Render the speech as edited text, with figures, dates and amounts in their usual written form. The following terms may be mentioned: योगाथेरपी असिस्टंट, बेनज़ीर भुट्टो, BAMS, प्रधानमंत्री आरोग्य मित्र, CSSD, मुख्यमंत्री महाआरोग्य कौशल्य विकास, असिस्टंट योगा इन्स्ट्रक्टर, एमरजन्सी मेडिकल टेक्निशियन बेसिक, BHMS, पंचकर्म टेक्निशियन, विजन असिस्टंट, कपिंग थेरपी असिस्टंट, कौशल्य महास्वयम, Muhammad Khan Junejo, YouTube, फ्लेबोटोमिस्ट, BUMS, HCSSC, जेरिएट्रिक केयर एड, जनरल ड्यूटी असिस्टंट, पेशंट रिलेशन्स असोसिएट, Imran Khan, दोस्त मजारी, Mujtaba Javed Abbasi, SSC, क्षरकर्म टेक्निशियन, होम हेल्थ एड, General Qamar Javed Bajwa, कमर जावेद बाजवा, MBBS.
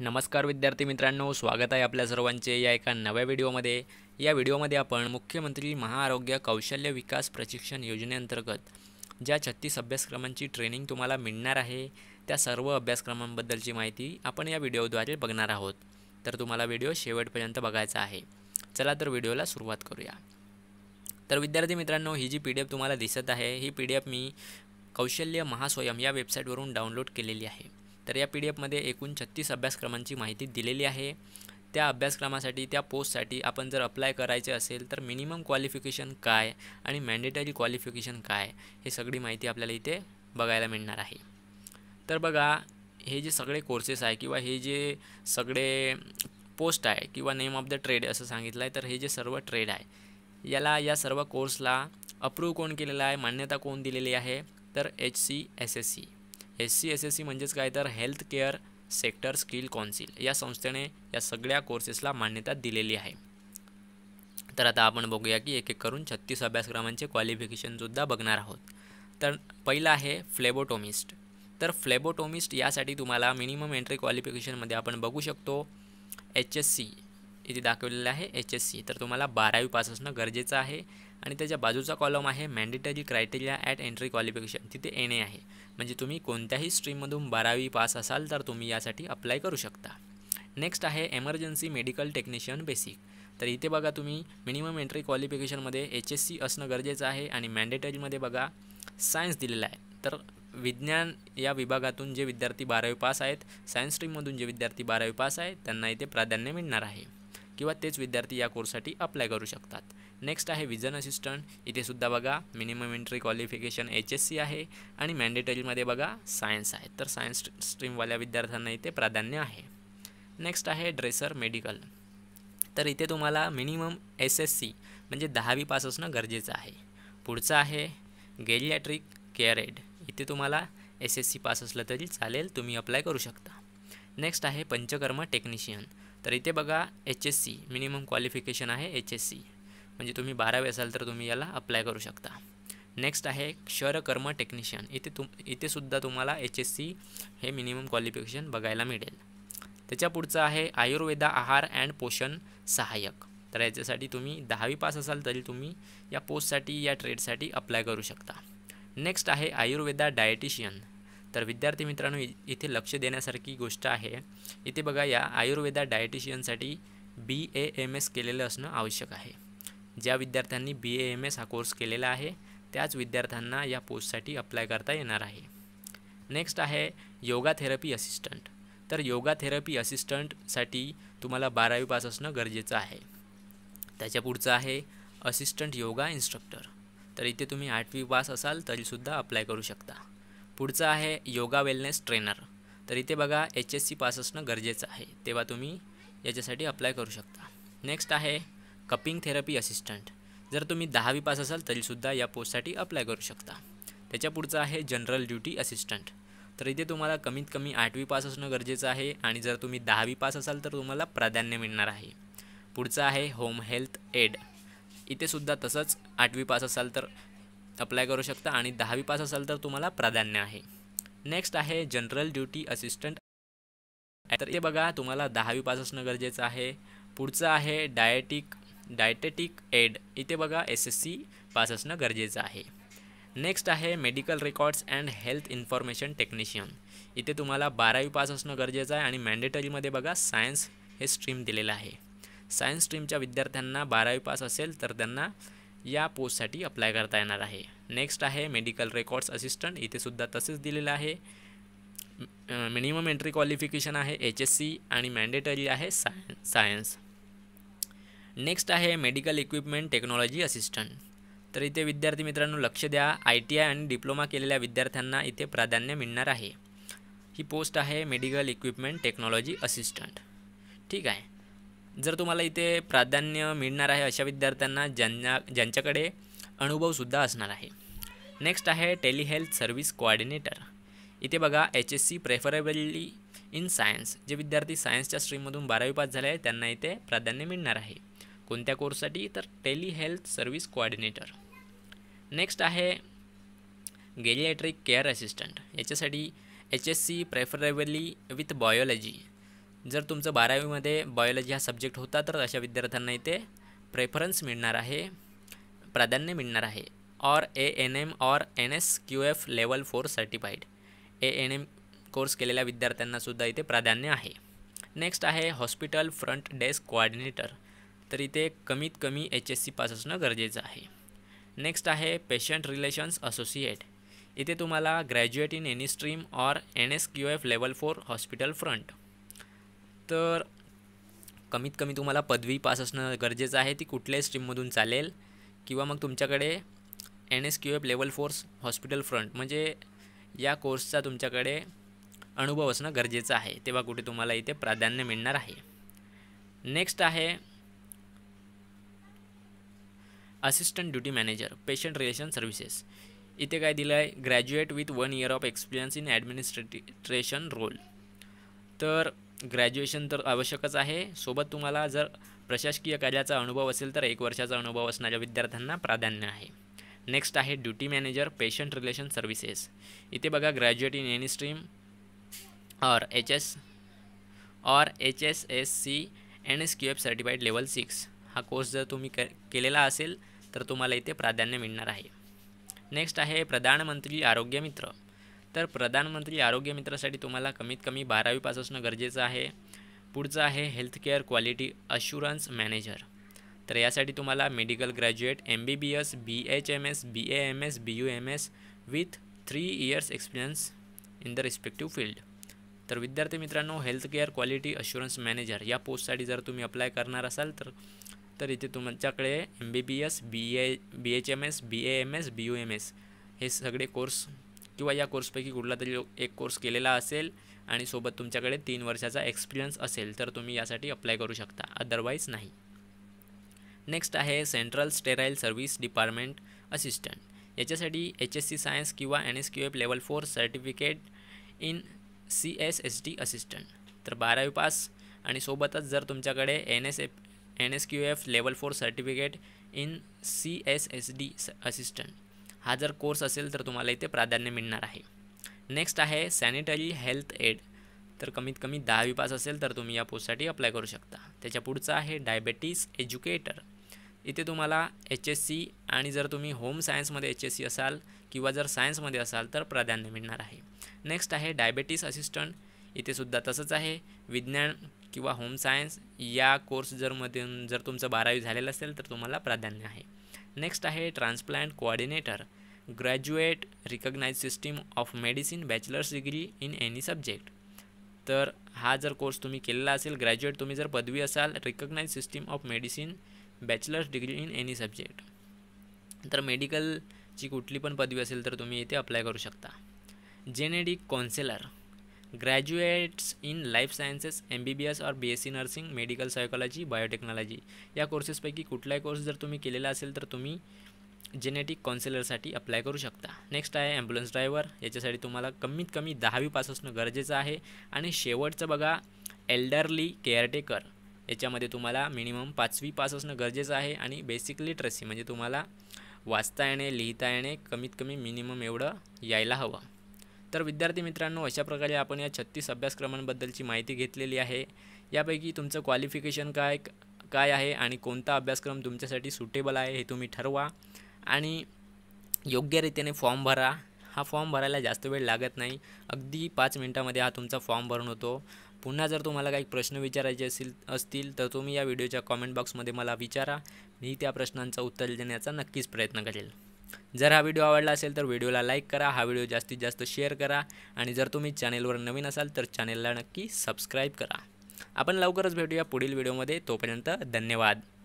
नमस्कार विद्यार्थी मित्रांनो, स्वागत आहे आपल्या सर्वांचे या एका नव्या व्हिडिओमध्ये। या व्हिडिओमध्ये आपण मुख्यमंत्री महाआरोग्य कौशल्य विकास प्रशिक्षण योजनेअंतर्गत ज्या 36 अभ्यासक्रमांची ट्रेनिंग तुम्हाला मिळणार आहे त्या सर्व अभ्यासक्रमांबद्दलची माहिती आपण या व्हिडिओद्वारे बघणार आहोत। तर तुम्हाला व्हिडिओ शेवटपर्यंत बघायचा आहे। चला तर व्हिडिओला सुरुवात करूया। तर विद्यार्थी मित्रांनो, ही जी PDF तुम्हाला दिसत आहे ही PDF मी कौशल्य महास्वयम या वेबसाईटवरून डाउनलोड केलेली आहे। तर या PDF मध्ये एकूण 36 अभ्यासक्रमांची माहिती दिलेली आहे। त्या अभ्यासक्रमासाठी त्या पोस्टसाठी आपण जर अप्लाय करायचे असेल तर मिनिमम क्वालिफिकेशन काय आणि मॅन्डेटरी क्वालिफिकेशन काय हे सगळी माहिती आपल्याला इथे बघायला मिळणार आहे। तर बघा, हे जे सगळे कोर्सेस आहे किंवा हे जे सगळे पोस्ट आहे किंवा नेम ऑफ द ट्रेड असं सांगितलं आहे, तर हे जे सर्व ट्रेड आहे याला या सर्व कोर्सला अप्रूव्ह कोण केलेला आहे, मान्यता कोण दिलेली आहे, तर HCSSC म्हणजेच काय तर health care sector skill council या संस्थेने या सगळ्या कोर्सेसला मान्यता दिलेली आहे। तर आता आपण बघूया की एक एक करून 36 अभ्यासक्रमांचे क्वालिफिकेशनसुद्धा बघणार आहोत। तर पहिला आहे फ्लेबोटोमिस्ट। तर फ्लेबोटोमिस्ट यासाठी तुम्हाला मिनिमम एंट्री क्वालिफिकेशनमध्ये आपण बघू शकतो HSC इथे दाखवलेलं आहे HSC। तर तुम्हाला 12वी पास असणं गरजेचं आहे आणि त्याच्या बाजूचा कॉलम आहे mandatory criteria at entry qualification, तिथे NA आहे। म्हणजे तुम्ही कोणत्याही स्ट्रीममधून 12वी पास असाल तर तुम्ही यासाठी अप्लाय करू शकता। नेक्स्ट आहे एमरजन्सी मेडिकल टेक्निशियन बेसिक। तर इथे बघा तुम्ही मिनिमम एंट्री क्वालिफिकेशनमध्ये HSC असणं गरजेचं आहे आणि मॅन्डेटरीमध्ये बघा सायन्स दिलेला आहे। तर विज्ञान या विभागातून जे विद्यार्थी 12वी पास आहेत, सायन्स स्ट्रीममधून जे विद्यार्थी 12वी पास आहेत त्यांना इथे प्राधान्य मिळणार आहे किंवा तेच विद्यार्थी या कोर्ससाठी अप्लाय करू शकतात। नेक्स्ट आहे विजन असिस्टंट। इथेसुद्धा बघा मिनिमम एंट्री क्वालिफिकेशन HSC आहे आणि मॅन्डेटरीमध्ये बघा सायन्स आहे, तर सायन्स स्ट्रीमवाल्या विद्यार्थ्यांना इथे प्राधान्य आहे। नेक्स्ट आहे ड्रेसर मेडिकल। तर इथे तुम्हाला मिनिमम SSC म्हणजे 10वी पास असणं गरजेचं आहे। पुढचं आहे जेरिएट्रिक केयर एड। इथे तुम्हाला SSC पास असलं तरी चालेल, तुम्ही अप्लाय करू शकता। नेक्स्ट आहे पंचकर्म टेक्निशियन। तर इथे बघा HSC मिनिमम क्वालिफिकेशन आहे HSC म्हणजे तुम्ही 12वी असाल तर तुम्ही याला अप्लाय करू शकता। नेक्स्ट आहे क्षरकर्म टेक्निशियन। इथेसुद्धा तुम्हाला HSC हे मिनिमम क्वालिफिकेशन बघायला मिळेल। त्याच्या पुढचं आहे आयुर्वेदा आहार अँड पोषण सहायक। तर याच्यासाठी तुम्ही 10वी पास असाल तरी तुम्ही या पोस्टसाठी या ट्रेडसाठी अप्लाय करू शकता। नेक्स्ट आहे आयुर्वेदा डायटिशियन। तर विद्यार्थी मित्रांनो, इथे लक्ष देण्यासारखी गोष्ट आहे। इथे बघा या आयुर्वेदा डायटिशियनसाठी BAMS केलेलं असणं आवश्यक आहे। ज्या विद्यार्थ्यांनी BAMS हा कोर्स केलेला आहे त्याच विद्यार्थ्यांना या पोस्टसाठी अप्लाय करता येणार आहे। नेक्स्ट आहे योगाथेरपी असिस्टंट। तर योगाथेरपी असिस्टंटसाठी तुम्हाला 12वी पास असणं गरजेचं आहे। त्याच्या पुढचं आहे असिस्टंट योगा इन्स्ट्रक्टर। तर इथे तुम्ही 8वी पास असाल तरीसुद्धा अप्लाय करू शकता। पुढचं आहे योगा वेलनेस ट्रेनर। तर इथे बघा HSC पास असणं गरजेचं आहे, तेव्हा तुम्ही याच्यासाठी अप्लाय करू शकता। नेक्स्ट आहे कपिंग थेरपी असिस्टंट। जर तुम्ही 10वी पास असाल तरीसुद्धा या पोस्टसाठी अप्लाय करू शकता। त्याच्या पुढचं आहे जनरल ड्यूटी असिस्टंट। तर इथे तुम्हाला कमीत कमी 8वी पास असणं गरजेचं आहे आणि जर तुम्ही 10वी पास असाल तर तुम्हाला प्राधान्य मिळणार आहे। पुढचं आहे होम हेल्थ एड। इथेसुद्धा तसंच 8वी पास असाल तर अप्लाय करू शकता आणि 10वी पास असाल तर तुम्हाला प्राधान्य आहे। नेक्स्ट आहे जनरल ड्यूटी असिस्टंट। तर हे बघा तुम्हाला 10वी पास असणं गरजेचं आहे। पुढचं आहे डायटेटिक एड। इथे बघा SSC पास असणं गरजेचं आहे। नेक्स्ट आहे medical records and health information technician. इथे तुम्हाला 12वी पास असणं गरजेचं आहे आणि मॅन्डेटरीमध्ये बघा सायन्स हे स्ट्रीम दिलेलं आहे। सायन्स स्ट्रीमच्या विद्यार्थ्यांना 12वी पास असेल तर त्यांना या पोस्टसाठी अप्लाय करता येणार आहे। नेक्स्ट आहे मेडिकल रेकॉर्ड्स असिस्टंट। इथेसुद्धा तसेच दिलेलं आहे, मिनिमम एंट्री क्वालिफिकेशन आहे HSC आणि मॅन्डेटरी आहे सायन्स। नेक्स्ट आहे मेडिकल इक्विपमेंट टेक्नॉलॉजी असिस्टंट। तर इथे विद्यार्थी मित्रांनो लक्ष द्या, ITI आणि डिप्लोमा केलेल्या विद्यार्थ्यांना इथे प्राधान्य मिळणार आहे। ही पोस्ट आहे मेडिकल इक्विपमेंट टेक्नॉलॉजी असिस्टंट। ठीक आहे, जर तुम्हाला इथे प्राधान्य मिळणार आहे अशा विद्यार्थ्यांना ज्यांच्याकडे अनुभवसुद्धा असणार आहे। नेक्स्ट आहे टेलीहेल्थ सर्व्हिस कोऑर्डिनेटर। इथे बघा HSC प्रेफरेबली इन सायन्स। जे विद्यार्थी सायन्सच्या स्ट्रीममधून 12वी पास झाले आहे त्यांना इथे प्राधान्य मिळणार आहे। कोणत्या कोर्ससाठी, तर टेलीहेल्थ सर्व्हिस कोऑर्डिनेटर। नेक्स्ट आहे जेरिएट्रिक केअर असिस्टंट। याच्यासाठी HSC प्रेफरेबली विथ बायोलॉजी। जर तुमचं बारावीमध्ये बायोलॉजी हा सब्जेक्ट होता तर अशा विद्यार्थ्यांना इथे प्रेफरन्स मिळणार आहे, प्राधान्य मिळणार आहे. और एएनएम और NSQF level 4 certified ANM course केलेल्या विद्यार्थ्यांना सुद्धा इथे प्राधान्य आहे. नेक्स्ट आहे हॉस्पिटल फ्रंट डेस्क कोऑर्डिनेटर, तर इथे कमीत कमी HSC पास असणं गरजेचं आहे. नेक्स्ट आहे पेशंट रिलेशन्स असोसिएट, इथे तुम्हाला ग्रॅज्युएट इन एनी स्ट्रीम और एनएसक्यूएफ लेवल 4 हॉस्पिटल फ्रंट, तर कमीत कमी तुम्हाला पदवी पास असणं गरजेचं आहे. ती कुठल्याही स्ट्रीममधून चालेल किंवा मग तुमच्याकडे एनएसक्यूएफ लेवल 4 हॉस्पिटल फ्रंट म्हणजे या कोर्सचा तुमच्याकडे अनुभव असणं गरजेचं आहे, तेव्हा कुठे तुम्हाला इथे प्राधान्य मिळणार आहे. नेक्स्ट आहे assistant duty manager patient relation services, इथे काय दिलं आहे graduate with 1 year of experience in administration role, तर ग्रॅज्युएशन तर आवश्यकच आहे, सोबत तुम्हाला जर प्रशासकीय कार्याचा अनुभव असेल तर 1 वर्षाचा अनुभव असणाऱ्या विद्यार्थ्यांना प्राधान्य आहे. नेक्स्ट आहे duty manager patient relation services, इथे बघा ग्रॅज्युएट इन एनी स्ट्रीम और HSSC NSQF सर्टिफाइड लेवल 6 हा कोर्स जर तुम्ही केलेला असेल तर तुम्हाला इथे प्राधान्य मिळणार आहे. नेक्स्ट आहे प्रधानमंत्री आरोग्य मित्र, तर प्रधानमंत्री आरोग्य मित्रासाठी तुम्हाला कमीत कमी 12वी पास असणं गरजेचं आहे. पुढचं आहे health care quality assurance manager, तर यासाठी तुम्हाला medical graduate MBBS BHMS BAMS BUMS with 3 years experience in the respective field. तर विद्यार्थी मित्रांनो, health care quality assurance manager या पोस्टसाठी जर तुम्ही अप्लाय करणार असाल तर इथे तुमच्याकडे MBBS BHMS BAMS BUMS हे सगळे कोर्स किंवा या कोर्सपैकी कुठला तरी एक कोर्स केलेला असेल आणि सोबत तुमच्याकडे 3 वर्षाचा एक्सपिरियन्स असेल तर तुम्ही यासाठी अप्लाय करू शकता, अदरवाईज नाही. नेक्स्ट आहे central sterile service department assistant, याच्यासाठी HSC सायन्स किंवा NSQF level 4 certificate in CSSD assistant, तर 12वी पास आणि सोबतच जर तुमच्याकडे NSQF level 4 certificate in CSSD assistant हा जर कोर्स असेल तर तुम्हाला इथे प्राधान्य मिळणार आहे. नेक्स्ट आहे सॅनिटरी हेल्थ एड, तर कमीत कमी 10वी पास असेल तर तुम्ही या पोस्टसाठी अप्लाय करू शकता. त्याच्या पुढचं आहे डायबेटीस एज्युकेटर, इथे तुम्हाला HSC आणि जर तुम्ही होम सायन्समध्ये HSC असाल किंवा जर सायन्समध्ये असाल तर प्राधान्य मिळणार आहे. नेक्स्ट आहे डायबेटीस असिस्टंट, इथेसुद्धा तसंच आहे विज्ञान किंवा होम सायन्स या कोर्स जर तुमचं 12वी झालेलं असेल तर तुम्हाला प्राधान्य आहे. नेक्स्ट आहे transplant coordinator, graduate recognise system of medicine bachelors degree in any subject, तर हा जर कोर्स तुम्ही केलेला असेल ग्रॅज्युएट तुम्ही जर पदवी असाल recognise system of medicine bachelors degree in any subject, तर मेडिकलची कुठली पण पदवी असेल तर तुम्ही इथे अप्लाय करू शकता. Genetic counsellor, graduates in life sciences MBBS और BSc nursing medical psychology biotechnology या कोर्सेसपैकी कुठलाही कोर्स जर तुम्ही केलेला असेल तर तुम्ही जेनेटिक काउन्सिलरसाठी अप्लाय करू शकता. नेक्स्ट आहे ॲम्ब्युलन्स ड्रायव्हर, याच्यासाठी तुम्हाला कमीत कमी 10वी पास असणं गरजेचं आहे. आणि शेवटचं बघा एल्डरली केअरटेकर, याच्यामध्ये तुम्हाला मिनिमम 5वी पास असणं गरजेचं आहे आणि बेसिक लिटरसी म्हणजे तुम्हाला वाचता येणे लिहिता येणे कमीत कमी मिनिमम एवढं यायला हवं. तर विद्यार्थी मित्रांनो, अशा प्रकारे आपण या 36 अभ्यासक्रमांबद्दलची माहिती घेतलेली आहे. यापैकी तुमचं क्वालिफिकेशन काय आहे आणि कोणता अभ्यासक्रम तुमच्यासाठी सुटेबल आहे हे तुम्ही ठरवा आणि योग्य रीतीने फॉर्म भरा. हा फॉर्म भरायला जास्त वेळ लागत नाही, अगदी 5 मिनिटांमध्ये हा तुमचा फॉर्म भरून होतो. पुन्हा जर तुम्हाला काही प्रश्न विचारायचे असतील तर तुम्ही या व्हिडिओच्या कॉमेंट बॉक्समध्ये मला विचारा, मी त्या प्रश्नांचं उत्तर देण्याचा नक्कीच प्रयत्न करेल. जर हा व्हिडिओ आवडला असेल तर व्हिडिओला लाईक करा, हा व्हिडिओ जास्तीत जास्त शेअर करा आणि जर तुम्ही चॅनेलवर नवीन असाल तर चॅनेलला नक्की सबस्क्राईब करा. आपण लवकरच भेटूया पुढील व्हिडिओमध्ये, तोपर्यंत धन्यवाद.